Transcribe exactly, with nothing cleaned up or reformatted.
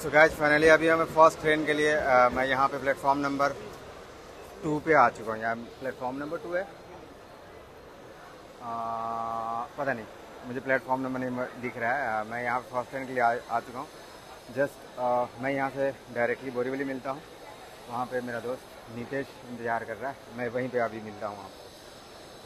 So guys finally अभी हमें first train के लिए आ, मैं यहाँ पे प्लेटफॉर्म नंबर टू पे आ चुका हूँ। यहाँ प्लेटफॉर्म नंबर टू है, आ, पता नहीं मुझे प्लेटफॉर्म नंबर नहीं दिख रहा है। आ, मैं यहाँ पे फर्स्ट ट्रेन के लिए आ, आ चुका हूँ। जस्ट आ, मैं यहाँ से डायरेक्टली बोरीवली मिलता हूँ, वहाँ पे मेरा दोस्त नीतेश इंतजार कर रहा है, मैं वहीं पर अभी मिलता हूँ आपको।